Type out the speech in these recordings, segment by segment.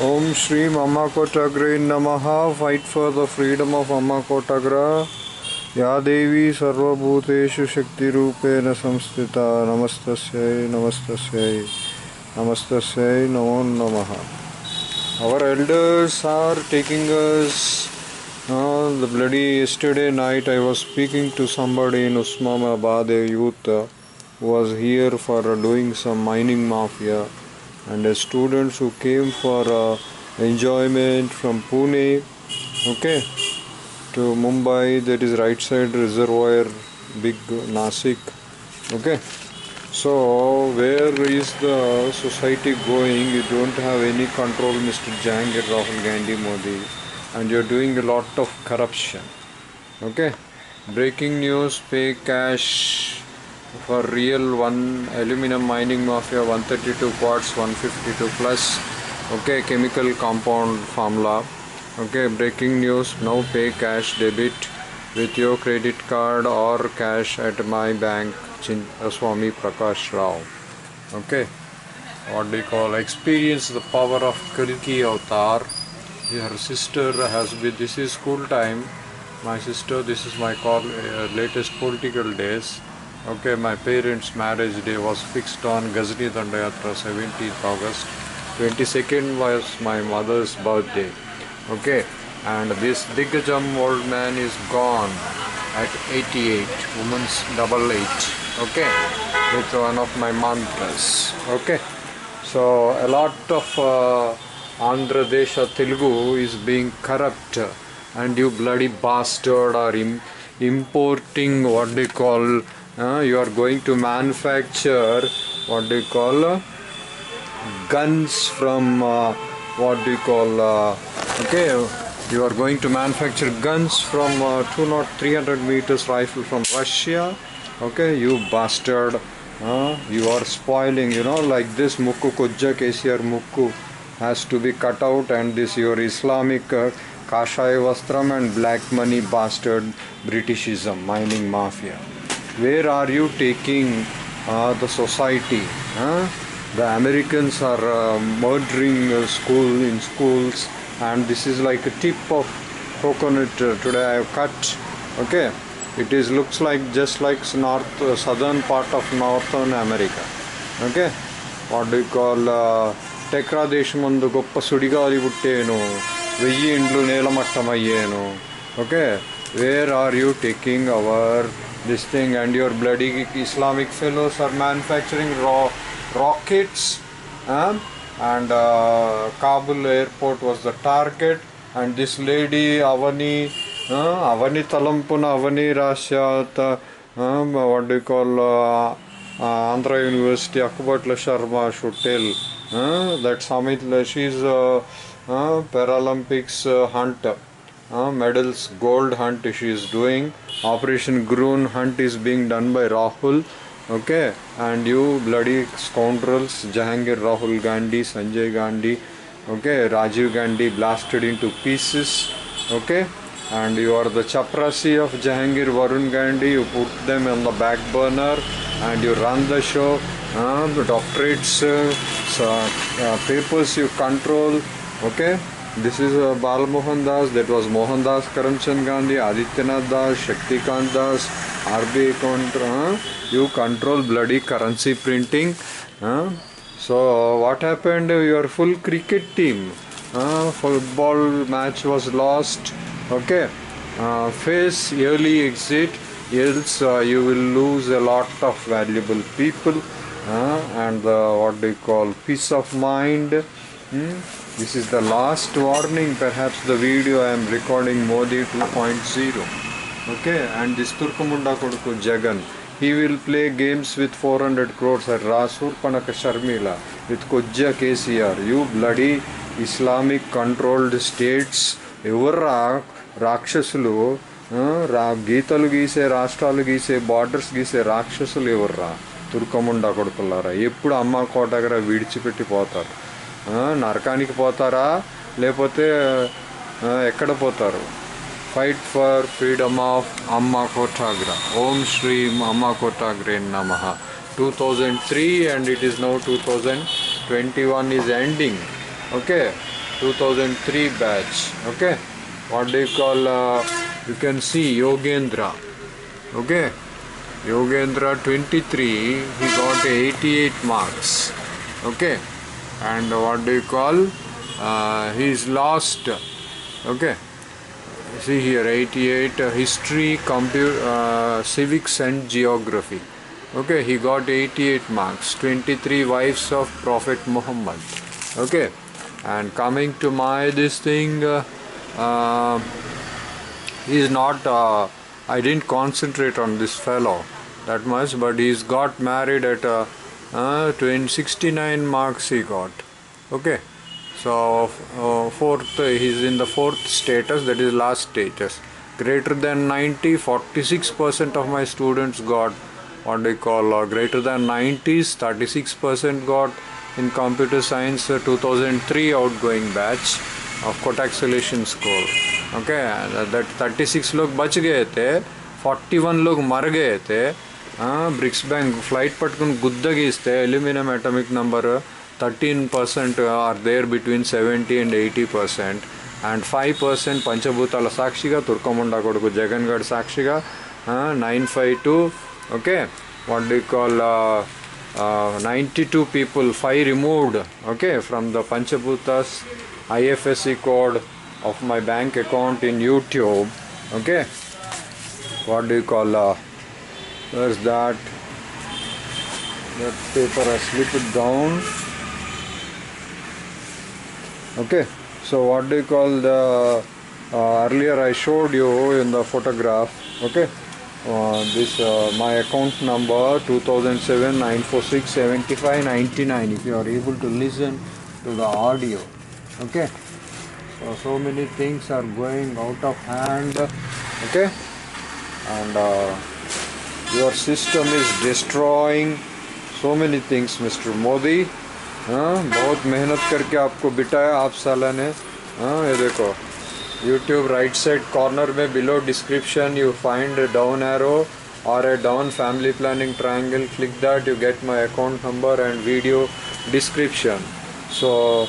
Om Shri Amma Kotagra Namaha. Fight for the freedom of Amma Kotagra. Ya Devi Sarva Bhuteshu Shakti Rupena Samstita. Namastasyai, Namastasyai, Namastasyai Namo Namaha. Our elders are taking us. The bloody yesterday night I was speaking to somebody in Usmamabad, a youth who was here for doing some mining mafia. And the students who came for enjoyment from Pune, okay, to Mumbai, that is right side reservoir, big Nasik, okay. So where is the society going? You don't have any control, Mr. Jangir, Rahul Gandhi, Modi, and you're doing a lot of corruption, okay. Breaking news, pay cash. For real, one aluminum mining mafia, 132 quarts, 152 plus, okay, chemical compound formula, okay, breaking news, now pay cash debit with your credit card or cash at my bank, Chinta Swamy, Prakash Rao, okay, what they call, experience the power of Kalki Avatar. Her sister has been, this is school time, my sister, this is my call, latest political days. Okay, my parents' marriage day was fixed on Ghazni Dandayatra, 17th August. 22nd was my mother's birthday. Okay, and this Digajam old man is gone at 88, woman's double eight. Okay, with one of my mantras. Okay, so a lot of Andhra Desha Telugu is being corrupt, and you bloody bastard are importing what they call. You are going to manufacture what do you call guns from what do you call okay, you are going to manufacture guns from 300 meters rifle from Russia, okay, you bastard, you are spoiling, you know, like this Mukku Kujja, KCR Mukku has to be cut out, and this your Islamic Kashaya Vastram and black money bastard Britishism, mining mafia. Where are you taking the society? Huh? The Americans are murdering schools, and this is like a tip of coconut. Today I have cut. Okay, it is looks like just like north southern part of northern America. Okay, what do you call Tekra Deshamandu Goppa Sudigali Butteno Veyi Indlu Nelamattamayeno. Okay, where are you taking our this thing? And your bloody Islamic fellows are manufacturing raw rockets, and Kabul airport was the target, and this lady Avani Avani Talampuna Avani Rashyata what do you call Andhra University Akubatla Sharma should tell that Samitla, she is Paralympics hunter, medals gold hunt she is doing. Operation Groon hunt is being done by Rahul, okay, and you bloody scoundrels, Jahangir, Rahul Gandhi, Sanjay Gandhi, okay, Rajiv Gandhi blasted into pieces, okay, and you are the chaprasi of Jahangir, Varun Gandhi, you put them on the back burner and you run the show, the doctorates, papers you control, okay. This is Bal Mohan Das, that was Mohan Das, Karamchand Gandhi, Adityanath Das, Shaktikant Das, RBI control, you control bloody currency printing. So what happened? Your full cricket team, football match was lost, okay, face early exit, else you will lose a lot of valuable people, and what do you call peace of mind. This is the last warning, perhaps the video I am recording, Modi 2.0. Okay, and this Turkumunda Koduku Jagan, he will play games with 400 crores at Rasur Panaka Sharmila with Kujja KCR. You bloody Islamic controlled states, Evarra, Rakshasulu, Geetalu Gise, Rashtralu Gise, Borders Gise, Rakshasulu Evarra, Turkumunda Kodukulara, Eppudu Amma Kotagra Vidichipetti Potharu. నరకానికి పోతారా లేకపోతే ఎక్కడ పోతారు? Fight for freedom of అమ్మ కోటాగ్రా. ఓం శ్రీ అమ్మ కోటాగ్రే నమః. 2003 and it is now 2021 is ending. Okay, 2003 batch. Okay, what do you call? You can see Yogendra. Okay, Yogendra 23. He got 88 marks. Okay, and what do you call? He's lost. Okay, see here 88. History, computer, civics, and geography. Okay, he got 88 marks. 23 wives of Prophet Muhammad. Okay, and coming to my this thing, he's not. I didn't concentrate on this fellow that much, but he's got married at 69 marks he got. Okay, so fourth, he's in the fourth status, that is last status. Greater than 90, 46% of my students got. What do you call greater than 90s? 36% got in computer science 2003 outgoing batch of Kotak solution score. Okay, that 36 लोग बच गए थे, 41 लोग मर गए थे. हाँ, BRICS bank flight पटकन गुद्दगीज थे. Aluminium atomic number 13% are there between 70 and 80% and 5% पंचभूताल साक्षिगा तुर्कमुंडा कोडको जगनगढ़ साक्षिगा 952. Okay, what do you call 92 people, 5 removed, okay, from the Panchabhutas IFSC code of my bank account in YouTube. Okay, what do you call where's that paper? I slip it down. Okay, so what do you call the earlier I showed you in the photograph. Okay, this my account number 2007 946 75 99. If you are able to listen to the audio, okay. So many things are going out of hand, okay, and your system is destroying so many things, Mr. Modi. बहुत मेहनत करके आपको बिठाया आप साला ने. ये देखो YouTube right side corner में below description you find a down arrow or a down family planning triangle. Click that, you get my account number and video description. So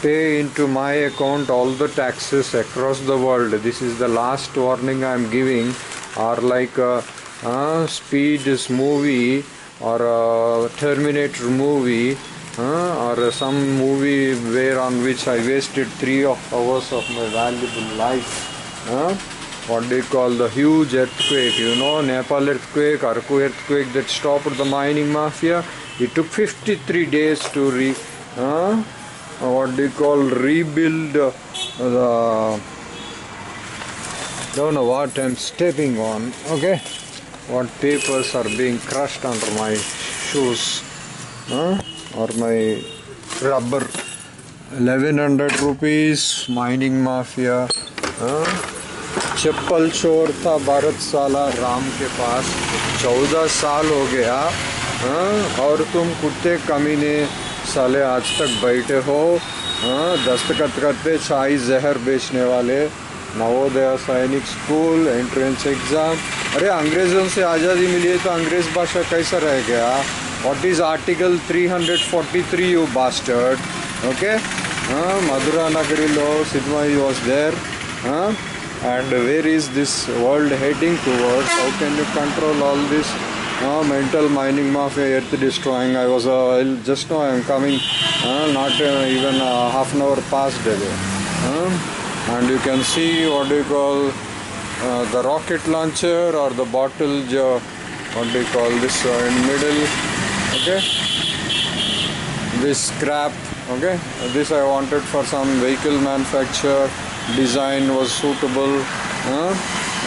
pay into my account all the taxes across the world. This is the last warning I am giving. Or like Speed's movie or Terminator movie. Or some movie where on which I wasted 3 hours of my valuable life. What do you call the huge earthquake? You know, Nepal earthquake, Arku earthquake that stopped the mining mafia. It took 53 days to what do you call rebuild the. Don't know what I'm stepping on. Okay, what papers are being crushed under my shoes? Or my rubber. 1100 rupees mining mafia. चप्पल चोर था भारत साला राम के पास. 14 साल हो गया. और तुम कुत्ते कमीने साले आज तक बैठे हो. दस्तखत करते चाय जहर बेचने वाले. नवोदय सैनिक स्कूल एंट्रेंस एग्जाम. अरे अंग्रेज़ों से आज़ादी मिली है तो अंग्रेज़ भाषा कैसा रह गया? What is Article 343, you bastard? Okay, Madhura Nagari law, Sidmai was there, and where is this world heading towards? How can you control all this mental mining mafia, earth destroying? I was just now I am coming, not even half an hour past there, and you can see what do you call the rocket launcher or the bottle, what do you call this in middle? Okay, this crap. Okay, this I wanted for some vehicle manufacture. Design was suitable,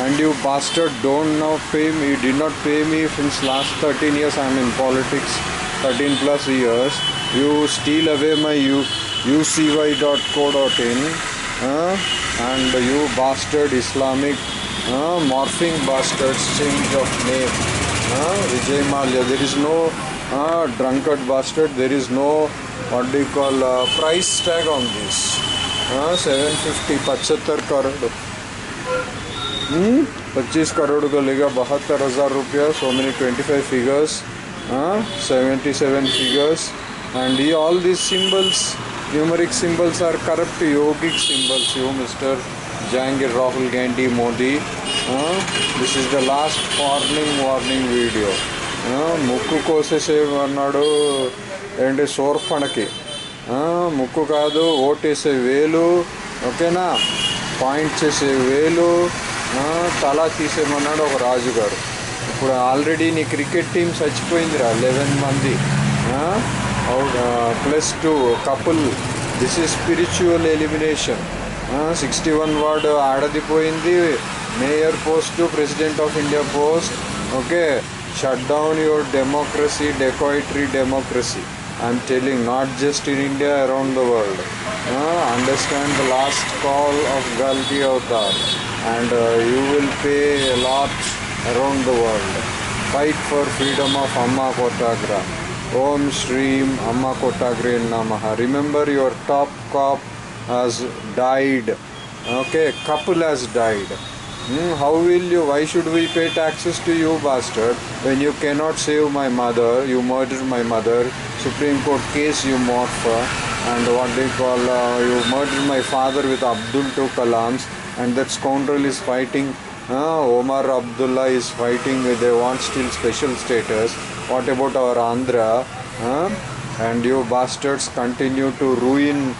and you bastard don't now pay me. You did not pay me since last 13 years. I'm in politics, 13 plus years. You steal away my ucy.co.in, and you bastard Islamic morphing bastards change of name. Vijaymalya. There is no. Drunkard bastard, there is no what do you call price tag on this. 75 crore. 25 crore को लेगा 72,000 रुपया. So many 25 figures, 77 figures, and all these symbols Numeric symbols are corrupt yogic symbols, you Mr. Jangir Rahul Gandhi Modi. This is the last warning video. Mukku kose se varnadu and sorpanaki. Mukku kaadu vote se velu, okay na? Point se velu, tala tise mannadu oka raju garu. Ippudu already ni cricket team sachipoyindira 11 mandi. Plus 2 couple, this is spiritual elimination. 61 word आड़दी पोइंदी, mayor post to president of India post. Okay, shut down your democracy, decoytry democracy. I'm telling, not just in India, around the world. Understand the last call of Galdi Avatar, and you will pay a lot around the world. Fight for freedom of Amma Kotagra. Om Shrim Amma Kotagre Namaha. Remember, your top cop has died. Okay, couple has died. How will you? Why should we pay taxes to you, bastard? When you cannot save my mother, you murdered my mother. Supreme Court case you mought for, and what they call you murdered my father with Abdul two Kalams, and that scoundrel is fighting. Omar Abdullah is fighting with, they want still special status. What about our Andhra? And you bastards continue to ruin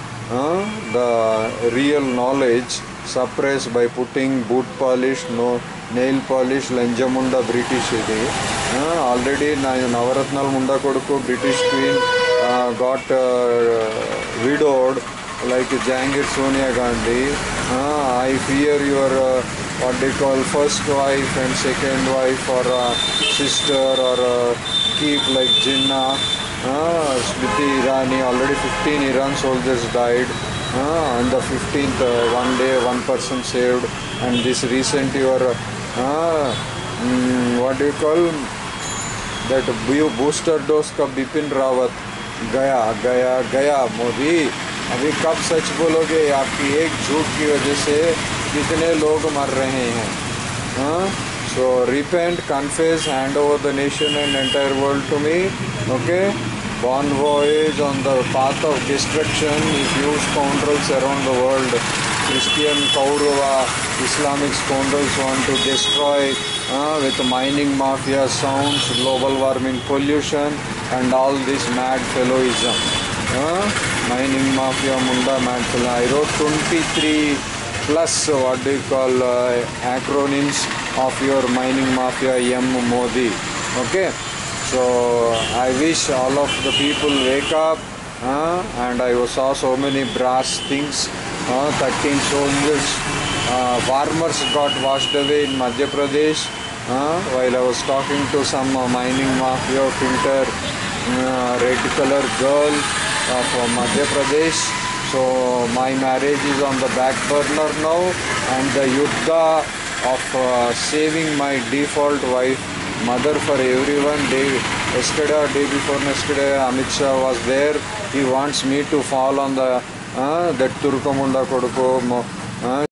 the real knowledge, suppress by putting boot polish, no nail polish, Lanjamunda British idi. Already Navaratnal Munda Koduku British Queen got widowed like Jangir Sonia Gandhi. I fear your what they call first wife and second wife or sister or keep like Jinnah, Smriti Irani. Already 15 Iran soldiers died on the 15th, one day one person saved, and this recent your what do you call that booster dose ka Bipin Rawat gaya Modi. अभी कब सच बोलोगे? आपकी एक झूठ की वजह से कितने लोग मर रहे हैं. So repent, confess, hand over the nation and entire world to me. Okay, born voyage on the path of destruction is you scoundrels around the world. Christian Kaurava Islamic scoundrels want to destroy with mining mafia sounds, global warming, pollution and all this mad fellowism. Mining mafia munda mafia. I wrote 23 plus what do you call acronyms of your mining mafia M Modi. Okay, so I wish all of the people wake up. And I saw so many brass things. 13 soldiers farmers got washed away in Madhya Pradesh while I was talking to some mining mafia filter red color girl from Madhya Pradesh. So my marriage is on the back burner now, and the yuddha of saving my default wife, mother for everyone. Day before yesterday Amit Shah was there. He wants me to fall on the that Turkamunda Koduko